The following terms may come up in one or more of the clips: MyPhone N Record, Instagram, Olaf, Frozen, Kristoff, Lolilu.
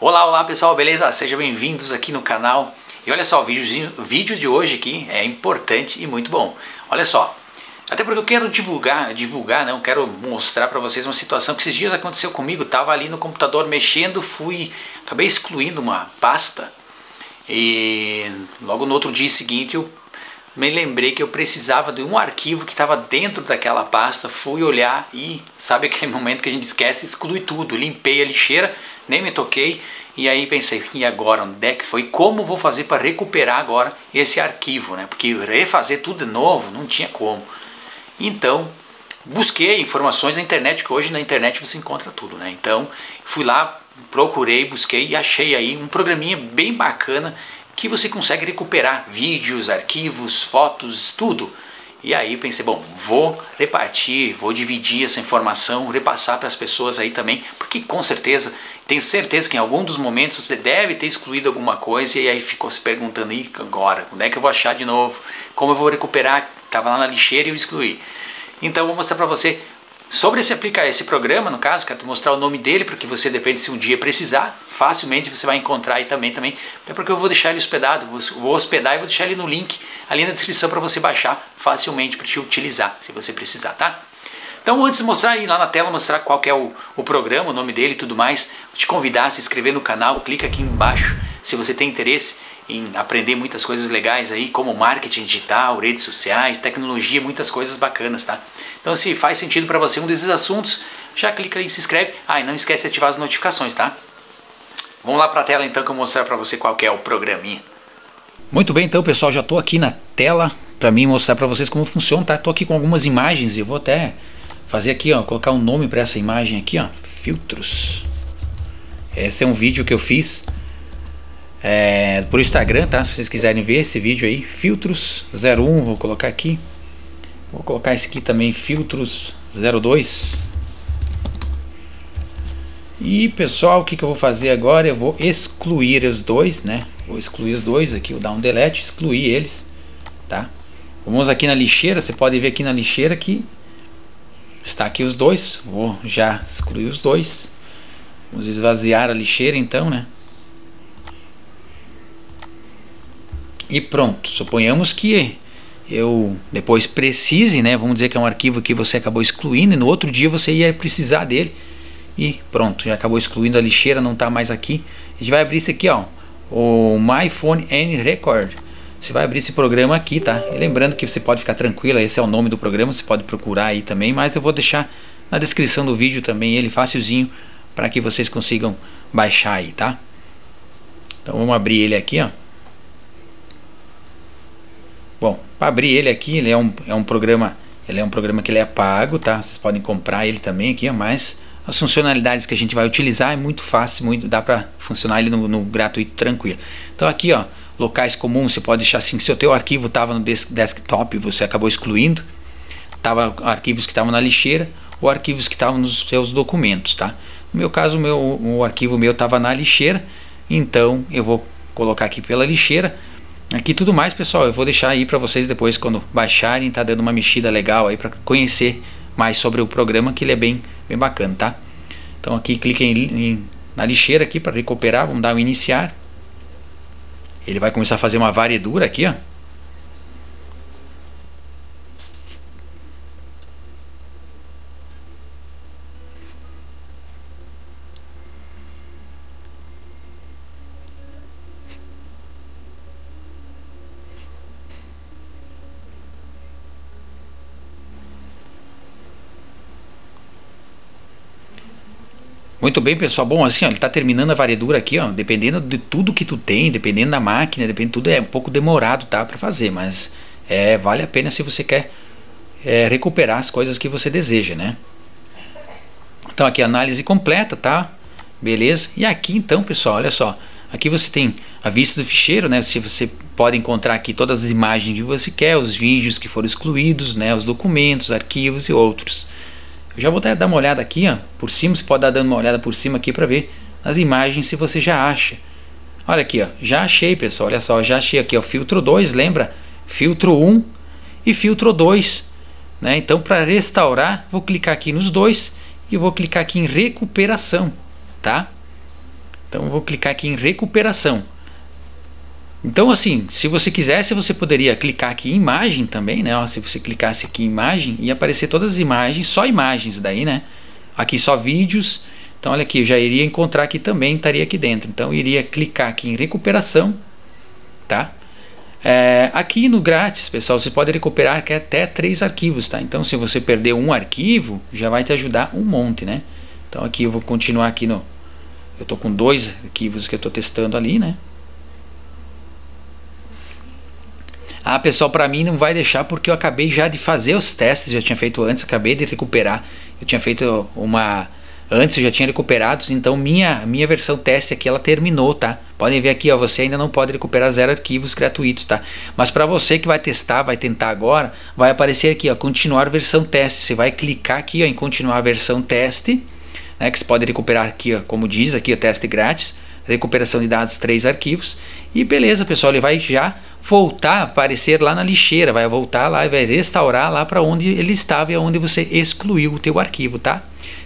Olá pessoal, beleza? Sejam bem-vindos aqui no canal. E olha só, o vídeo de hoje aqui é importante e muito bom. Olha só, até porque eu quero quero mostrar para vocês uma situação que esses dias aconteceu comigo. Tava ali no computador mexendo, acabei excluindo uma pasta e logo no outro dia seguinte eu me lembrei que eu precisava de um arquivo que estava dentro daquela pasta. Fui olhar e sabe aquele momento que a gente esquece, exclui tudo, limpei a lixeira, nem me toquei. E aí pensei, e agora, onde é que foi? Como vou fazer para recuperar agora esse arquivo, né? Porque refazer tudo de novo, não tinha como. Então, busquei informações na internet, que hoje na internet você encontra tudo, né? Então, fui lá, procurei, busquei e achei aí um programinha bem bacana que você consegue recuperar vídeos, arquivos, fotos, tudo. E aí pensei, bom, vou repartir, vou dividir essa informação, repassar para as pessoas aí também, porque com certeza, tenho certeza que em algum dos momentos você deve ter excluído alguma coisa e aí ficou se perguntando, e agora, onde é que eu vou achar de novo? Como eu vou recuperar? Estava lá na lixeira e eu excluí. Então vou mostrar para você sobre esse programa, no caso, quero mostrar o nome dele, porque você depende se um dia precisar, facilmente você vai encontrar aí também, até porque eu vou deixar ele hospedado, vou hospedar e vou deixar ele no link ali na descrição para você baixar facilmente para te utilizar, se você precisar, tá? Então antes de mostrar aí lá na tela, mostrar qual que é o programa, o nome dele e tudo mais, vou te convidar a se inscrever no canal, clica aqui embaixo se você tem interesse em aprender muitas coisas legais aí, como marketing digital, redes sociais, tecnologia, muitas coisas bacanas, tá? Então se faz sentido para você um desses assuntos, já clica aí e se inscreve. Ah, e não esquece de ativar as notificações, tá? Vamos lá para a tela então que eu vou mostrar para você qual que é o programinha. Muito bem, então pessoal, já estou aqui na tela para mim mostrar para vocês como funciona, tá? Estou aqui com algumas imagens e vou até fazer aqui, ó, colocar um nome para essa imagem aqui, ó, filtros. Esse é um vídeo que eu fiz por Instagram, tá? Se vocês quiserem ver esse vídeo aí, filtros 01, vou colocar aqui. Vou colocar esse aqui também, filtros 02. E pessoal, o que eu vou fazer agora? Eu vou excluir os dois, né? Vou excluir os dois aqui, vou dar um delete, excluir eles, tá? Vamos aqui na lixeira, você pode ver aqui na lixeira que está aqui os dois. Vou já excluir os dois. Vamos esvaziar a lixeira então, né? E pronto, suponhamos que eu depois precise, né? Vamos dizer que é um arquivo que você acabou excluindo e no outro dia você ia precisar dele. E pronto, já acabou excluindo a lixeira, não está mais aqui. A gente vai abrir isso aqui, ó, o MyPhone N Record. Você vai abrir esse programa aqui, tá? E lembrando que você pode ficar tranquila, esse é o nome do programa, você pode procurar aí também, mas eu vou deixar na descrição do vídeo também ele facilzinho para que vocês consigam baixar aí, tá? Então vamos abrir ele aqui, ó. Bom, para abrir ele aqui, ele é um programa que ele é pago, tá? Vocês podem comprar ele também aqui, ó, mas as funcionalidades que a gente vai utilizar é muito fácil, dá para funcionar ele no gratuito tranquilo. Então aqui, ó, locais comuns, você pode deixar assim, se o teu arquivo estava no desktop, você acabou excluindo, tava arquivos que estavam na lixeira ou arquivos que estavam nos seus documentos, tá? No meu caso, o arquivo meu estava na lixeira, então eu vou colocar aqui pela lixeira. Aqui tudo mais, pessoal, eu vou deixar aí para vocês depois quando baixarem, tá dando uma mexida legal aí para conhecer mais sobre o programa, que ele é bem bacana, tá? Então aqui cliquem na lixeira aqui para recuperar, vamos dar um iniciar. Ele vai começar a fazer uma varredura aqui, ó. Muito bem, pessoal. Bom, assim, ó, ele está terminando a varredura aqui, ó. Dependendo de tudo que tu tem, dependendo da máquina, depende de tudo, é um pouco demorado, tá, para fazer, mas vale a pena se você quer recuperar as coisas que você deseja, né? Então aqui análise completa, tá? Beleza? E aqui então, pessoal, olha só. Aqui você tem a vista do ficheiro, né? Se você pode encontrar aqui todas as imagens que você quer, os vídeos que foram excluídos, né? Os documentos, arquivos e outros. Já vou até dar uma olhada aqui, ó, por cima, você pode dar uma olhada por cima aqui para ver as imagens se você já acha. Olha aqui, ó, já achei, pessoal, olha só, já achei aqui, ó, filtro 2, lembra? Filtro 1 e filtro 2, né? Então para restaurar, vou clicar aqui nos dois e vou clicar aqui em recuperação, tá? Então eu vou clicar aqui em recuperação. Então assim, se você quisesse, você poderia clicar aqui em imagem também, né? Ó, se você clicasse aqui em imagem, ia aparecer todas as imagens, só imagens daí, né? Aqui só vídeos. Então olha aqui, eu já iria encontrar aqui também, estaria aqui dentro. Então eu iria clicar aqui em recuperação, tá? Aqui no grátis, pessoal, você pode recuperar até 3 arquivos, tá? Então se você perder um arquivo, já vai te ajudar um monte, né? Então aqui eu vou continuar aqui no... Eu tô com 2 arquivos que eu tô testando ali, né? Ah, pessoal, para mim não vai deixar porque eu acabei já de fazer os testes, já tinha feito antes, acabei de recuperar. Eu tinha feito uma... Antes eu já tinha recuperado, então minha versão teste aqui, ela terminou, tá? Podem ver aqui, ó, você ainda não pode recuperar 0 arquivos gratuitos, tá? Mas para você que vai testar, vai tentar agora, vai aparecer aqui, ó, continuar versão teste. Você vai clicar aqui, ó, em continuar versão teste, né? Que você pode recuperar aqui, ó, como diz aqui, o teste grátis. Recuperação de dados, 3 arquivos. E beleza, pessoal, ele vai já voltar a aparecer lá na lixeira, vai voltar lá e vai restaurar lá para onde ele estava e onde você excluiu o teu arquivo, tá?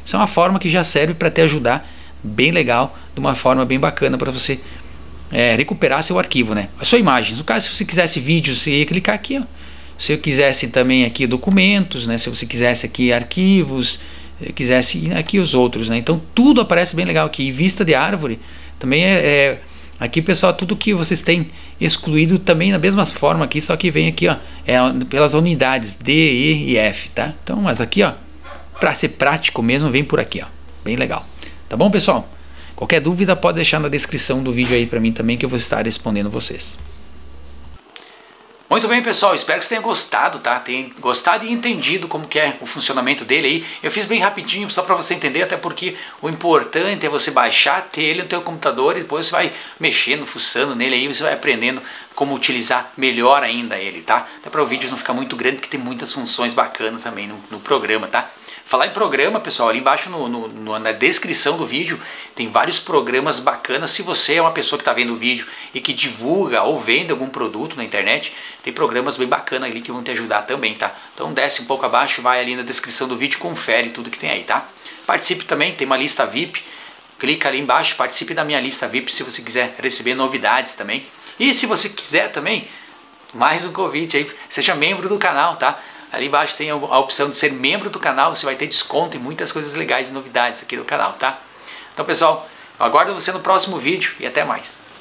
Isso é uma forma que já serve para te ajudar, bem legal, de uma forma bem bacana para você recuperar seu arquivo, né? A sua imagem, no caso, se você quisesse vídeo, você ia clicar aqui, ó. Se eu quisesse também aqui documentos, né? Se você quisesse aqui arquivos, quisesse ir aqui os outros, né? Então tudo aparece bem legal aqui. E vista de árvore também é aqui, pessoal, tudo que vocês têm excluído também na mesma forma aqui, só que vem aqui, ó, pelas unidades D, E e F, tá? Então, mas aqui, ó, para ser prático mesmo, vem por aqui, ó, bem legal. Tá bom, pessoal? Qualquer dúvida pode deixar na descrição do vídeo aí para mim também, que eu vou estar respondendo vocês. Muito bem, pessoal, espero que vocês tenham gostado, tá? Tenham gostado e entendido como que é o funcionamento dele aí. Eu fiz bem rapidinho, só para você entender, até porque o importante é você baixar, ter ele no teu computador e depois você vai mexendo, fuçando nele aí, você vai aprendendo como utilizar melhor ainda ele, tá? Até para o vídeo não ficar muito grande, porque tem muitas funções bacanas também no programa, tá? Falar em programa, pessoal, ali embaixo na descrição do vídeo tem vários programas bacanas. Se você é uma pessoa que está vendo o vídeo e que divulga ou vende algum produto na internet, tem programas bem bacanas ali que vão te ajudar também, tá? Então desce um pouco abaixo, vai ali na descrição do vídeo, confere tudo que tem aí, tá? Participe também, tem uma lista VIP, clica ali embaixo, participe da minha lista VIP se você quiser receber novidades também. E se você quiser também, mais um convite aí, seja membro do canal, tá? Ali embaixo tem a opção de ser membro do canal, você vai ter desconto e muitas coisas legais e novidades aqui do canal, tá? Então, pessoal, eu aguardo você no próximo vídeo e até mais.